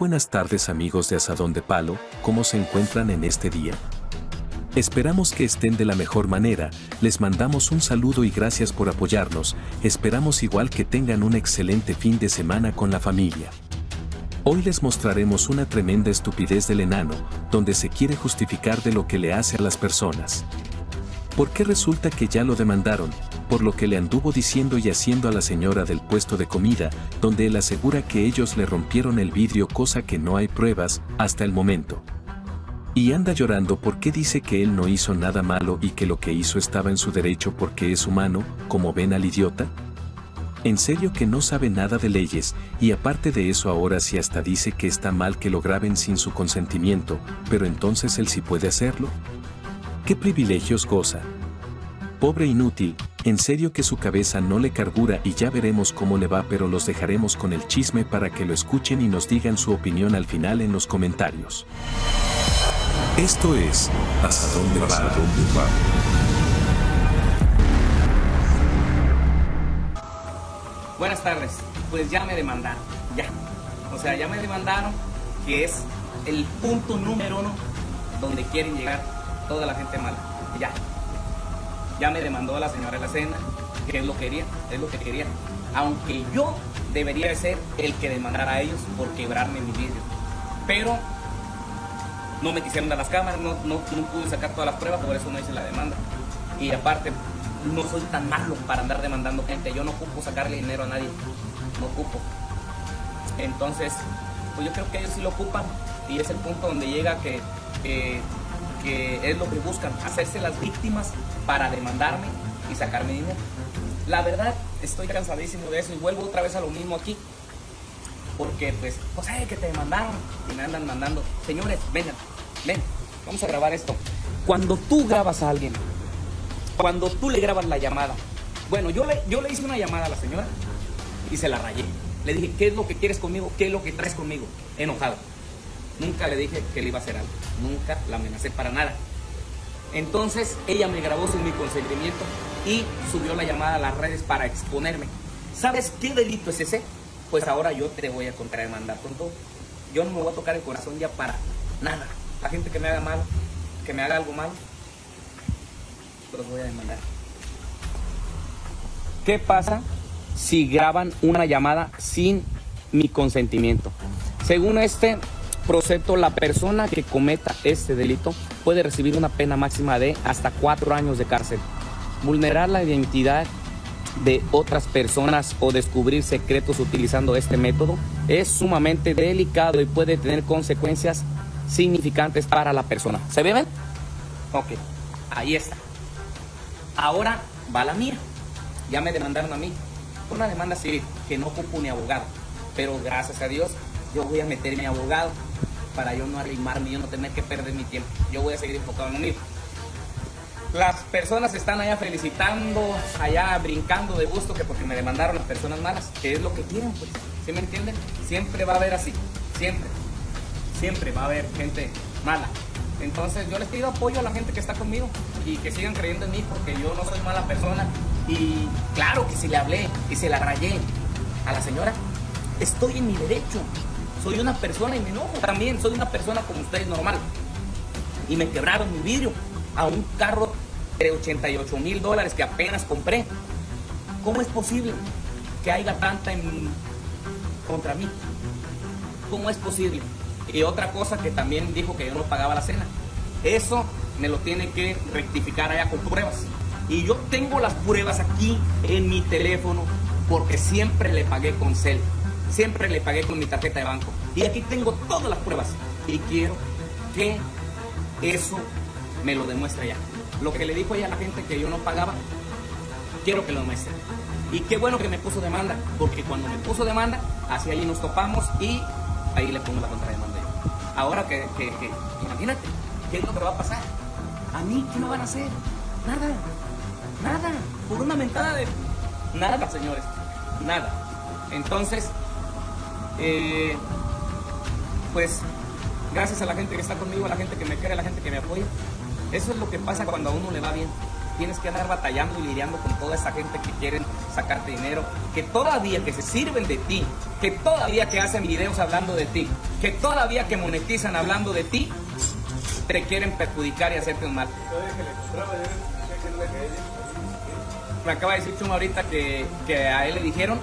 buenas tardes amigos de Azadón de Palo, ¿cómo se encuentran en este día? Esperamos que estén de la mejor manera, les mandamos un saludo y gracias por apoyarnos, esperamos igual que tengan un excelente fin de semana con la familia. Hoy les mostraremos una tremenda estupidez del enano, donde se quiere justificar de lo que le hace a las personas. Porque resulta que ya lo demandaron, por lo que le anduvo diciendo y haciendo a la señora del puesto de comida, donde él asegura que ellos le rompieron el vidrio, cosa que no hay pruebas, hasta el momento. Y anda llorando porque dice que él no hizo nada malo y que lo que hizo estaba en su derecho porque es humano, como ven al idiota. En serio que no sabe nada de leyes, y aparte de eso ahora sí hasta dice que está mal que lo graben sin su consentimiento, pero entonces él sí puede hacerlo. ¿Qué privilegios goza? Pobre inútil, en serio que su cabeza no le carbura y ya veremos cómo le va, pero los dejaremos con el chisme para que lo escuchen y nos digan su opinión al final en los comentarios. Esto es Azadón de Palo. Buenas tardes, pues ya me demandaron, ya me demandaron, que es el punto número 1 donde quieren llegar toda la gente mala, ya me demandó a la señora de la cena, que es lo que quería, aunque yo debería ser el que demandara a ellos por quebrarme mi vidrio, pero no me quisieron dar las cámaras, no pude sacar todas las pruebas, por eso no hice la demanda. Y aparte, no soy tan malo para andar demandando gente, yo no ocupo sacarle dinero a nadie, no ocupo. Entonces, pues yo creo que ellos sí lo ocupan y es el punto donde llega que es lo que buscan, hacerse las víctimas para demandarme y sacarme dinero. La verdad, estoy cansadísimo de eso y vuelvo otra vez a lo mismo aquí. Porque pues ay, que te demandaron y me andan mandando. Señores, vengan, vamos a grabar esto. Cuando tú grabas a alguien, cuando tú le grabas la llamada, bueno, yo le hice una llamada a la señora y se la rayé. Le dije, ¿qué es lo que quieres conmigo? ¿Qué es lo que traes conmigo? Enojado. Nunca le dije que le iba a hacer algo. Nunca la amenacé para nada. Entonces, ella me grabó sin mi consentimiento y subió la llamada a las redes para exponerme. ¿Sabes qué delito es ese? Pues ahora yo te voy a contrademandar con todo. Yo no me voy a tocar el corazón ya para nada. La gente que me haga mal, que me haga algo mal, los voy a demandar. ¿Qué pasa si graban una llamada sin mi consentimiento? Según este procepto, la persona que cometa este delito puede recibir una pena máxima de hasta 4 años de cárcel. Vulnerar la identidad de otras personas o descubrir secretos utilizando este método es sumamente delicado y puede tener consecuencias significantes para la persona. ¿Se ve bien? Ok, ahí está. Ahora va la mía. Ya me demandaron a mí. Una demanda civil que no ocupo ni abogado. Pero gracias a Dios, yo voy a meter mi abogado para yo no arrimarme, yo no tener que perder mi tiempo. Yo voy a seguir enfocado en lo mío. Las personas están allá felicitando, allá brincando de gusto que porque me demandaron las personas malas, que es lo que quieren, pues. ¿Sí me entienden? Siempre va a haber así. Siempre. Siempre va a haber gente mala. Entonces yo les pido apoyo a la gente que está conmigo y que sigan creyendo en mí porque yo no soy mala persona. Y claro que si le hablé y se la rayé a la señora, estoy en mi derecho. Soy una persona y me enojo también. Soy una persona como ustedes, normal. Y me quebraron mi vidrio a un carro de $88,000 que apenas compré. ¿Cómo es posible que haya tanta contra mí? ¿Cómo es posible? Y otra cosa que también dijo que yo no pagaba la cena. Eso me lo tiene que rectificar allá con pruebas. Y yo tengo las pruebas aquí en mi teléfono porque siempre le pagué con cel. Siempre le pagué con mi tarjeta de banco. Y aquí tengo todas las pruebas. Y quiero que eso me lo demuestre allá. Lo que le dijo ella a la gente que yo no pagaba, quiero que lo demuestre. Y qué bueno que me puso demanda, porque cuando me puso demanda, hacia allí nos topamos y ahí le pongo la contrademanda. Ahora que imagínate, ¿qué es lo que va a pasar? ¿A mí qué me van a hacer? Nada, nada, por una mentada de... Nada, señores, nada. Entonces, pues, gracias a la gente que está conmigo, a la gente que me quiere, a la gente que me apoya. Eso es lo que pasa cuando a uno le va bien. tienes que andar batallando y lidiando con toda esa gente que quieren sacarte dinero, que todavía que se sirven de ti, que todavía que hacen videos hablando de ti, que todavía que monetizan hablando de ti, te quieren perjudicar y hacerte un mal. Me acaba de decir Chuma ahorita que a él le dijeron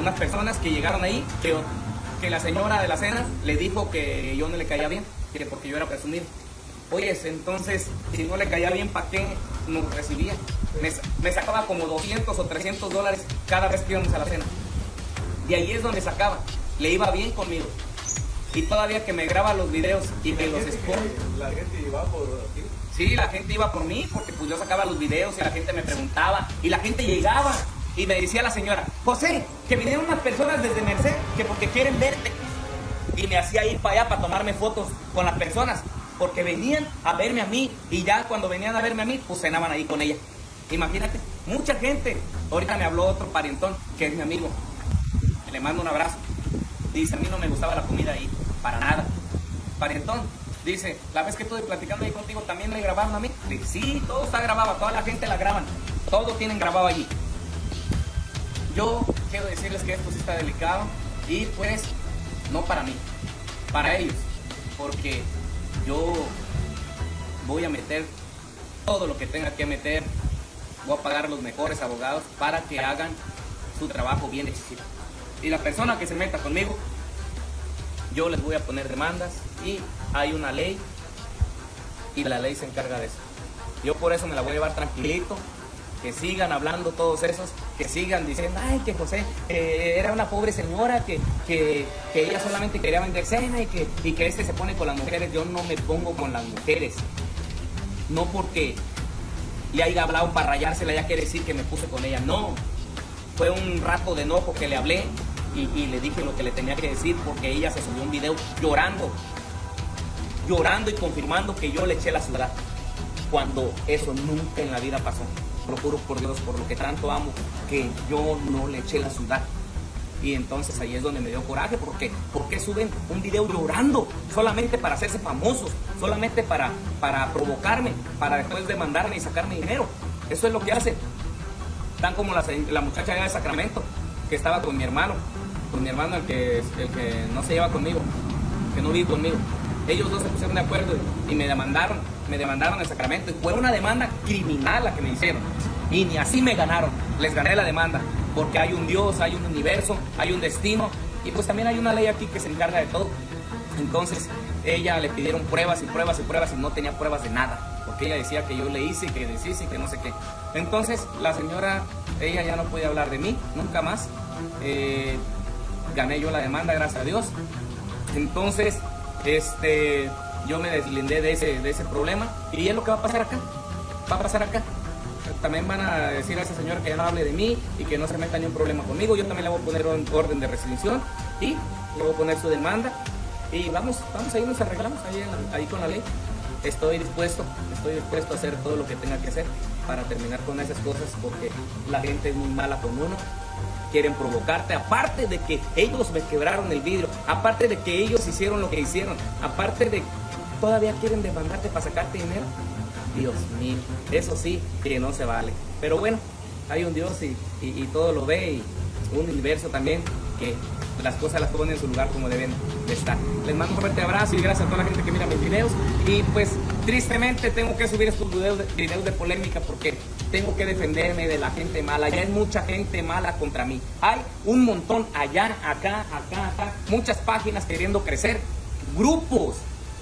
unas personas que llegaron ahí que la señora de la cena le dijo que yo no le caía bien, que porque yo era presumido. Oye, entonces, si no le caía bien, ¿para qué nos recibía? Me sacaba como 200 o 300 dólares cada vez que íbamos a la cena. De ahí es donde sacaba. Le iba bien conmigo. Y todavía que me graba los videos y me los expone. ¿La gente iba por ti? Sí, la gente iba por mí, porque pues yo sacaba los videos y la gente me preguntaba. Y la gente llegaba y me decía la señora, José, que vinieron unas personas desde Merced que porque quieren verte. Y me hacía ir para allá para tomarme fotos con las personas, porque venían a verme a mí, y ya cuando venían a verme a mí, pues cenaban ahí con ella. Imagínate, mucha gente. Ahorita me habló otro parientón, que es mi amigo, le mando un abrazo. Dice, a mí no me gustaba la comida ahí, para nada. Parientón, dice, la vez que estuve platicando ahí contigo, ¿también me grabaron a mí? Dice, sí, todo está grabado, toda la gente la graban, todo tienen grabado allí. Yo quiero decirles que esto sí está delicado, y pues, no para mí, para ellos, porque yo voy a meter todo lo que tenga que meter, voy a pagar los mejores abogados para que hagan su trabajo bien hecho. Y la persona que se meta conmigo, yo les voy a poner demandas, y hay una ley, y la ley se encarga de eso. Yo por eso me la voy a llevar tranquilito, que sigan hablando todos esos, que sigan diciendo, ay, que José era una pobre señora, que ella solamente quería vender cena, y que este se pone con las mujeres. Yo no me pongo con las mujeres, no porque le haya hablado para rayársela, ya quiere decir que me puse con ella, no. Fue un rato de enojo que le hablé, y le dije lo que le tenía que decir, porque ella se subió un video llorando y confirmando que yo le eché la ciudad, cuando eso nunca en la vida pasó. Procuro por Dios, por lo que tanto amo, que yo no le eché la ciudad. Y entonces ahí es donde me dio coraje, porque ¿por qué suben un video llorando solamente para hacerse famosos, solamente para provocarme, para después demandarme y sacarme dinero? Eso es lo que hace. Tan como la muchacha allá de Sacramento, que estaba con mi hermano, el que no se lleva conmigo, que no vive conmigo. Ellos dos se pusieron de acuerdo y me demandaron en Sacramento, y fue una demanda criminal la que me hicieron, y ni así me ganaron, les gané la demanda, porque hay un Dios, hay un universo, hay un destino, y pues también hay una ley aquí que se encarga de todo. Entonces ella le pidieron pruebas y no tenía pruebas de nada, porque ella decía que yo le hice y que deshice y que no sé qué. Entonces la señora, ella ya no podía hablar de mí nunca más. Gané yo la demanda, gracias a Dios. Entonces yo me deslindé de ese problema, y es lo que va a pasar acá. También van a decir a esa señora que ya no hable de mí y que no se meta ni un problema conmigo. Yo también le voy a poner un orden de rescisión, y le voy a poner su demanda, y vamos a irnos, arreglamos ahí con la ley. Estoy dispuesto a hacer todo lo que tenga que hacer para terminar con esas cosas, porque la gente es muy mala con uno. Quieren provocarte, aparte de que ellos me quebraron el vidrio, aparte de que ellos hicieron lo que hicieron, aparte de todavía quieren demandarte para sacarte dinero. Dios mío, eso sí que no se vale. Pero bueno, hay un Dios y todo lo ve, y un universo también que las cosas las pone en su lugar como deben de estar. Les mando un fuerte abrazo, y gracias a toda la gente que mira mis videos. Y pues tristemente tengo que subir estos videos de polémica, porque tengo que defenderme de la gente mala. Ya hay mucha gente mala contra mí. Hay un montón allá, acá. Muchas páginas queriendo crecer. Grupos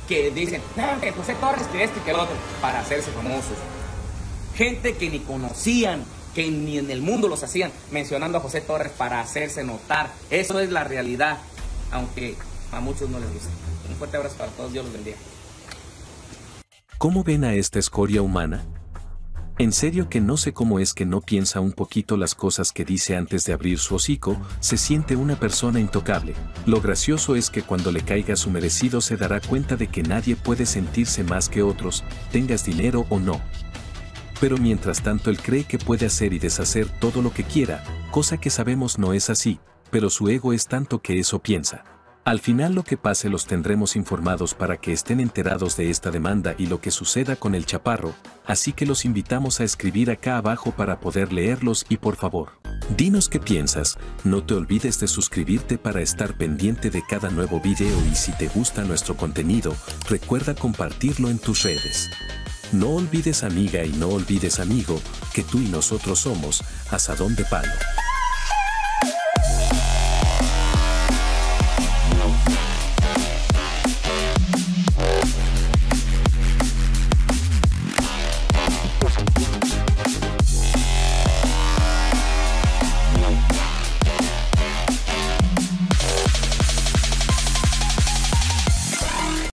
que dicen, no, que José Torres, que este, que el otro, para hacerse famosos. Gente que ni conocían, que ni en el mundo los hacían, mencionando a José Torres para hacerse notar. Eso es la realidad, aunque a muchos no les gusta. Un fuerte abrazo para todos, Dios los bendiga. ¿Cómo ven a esta escoria humana? En serio que no sé cómo es que no piensa un poquito las cosas que dice antes de abrir su hocico. Se siente una persona intocable. Lo gracioso es que cuando le caiga su merecido se dará cuenta de que nadie puede sentirse más que otros, tengas dinero o no. Pero mientras tanto él cree que puede hacer y deshacer todo lo que quiera, cosa que sabemos no es así, pero su ego es tanto que eso piensa. Al final lo que pase los tendremos informados para que estén enterados de esta demanda y lo que suceda con el chaparro, así que los invitamos a escribir acá abajo para poder leerlos y por favor, dinos qué piensas, no te olvides de suscribirte para estar pendiente de cada nuevo video y si te gusta nuestro contenido, recuerda compartirlo en tus redes. No olvides amiga y no olvides amigo, que tú y nosotros somos Azadón de Palo.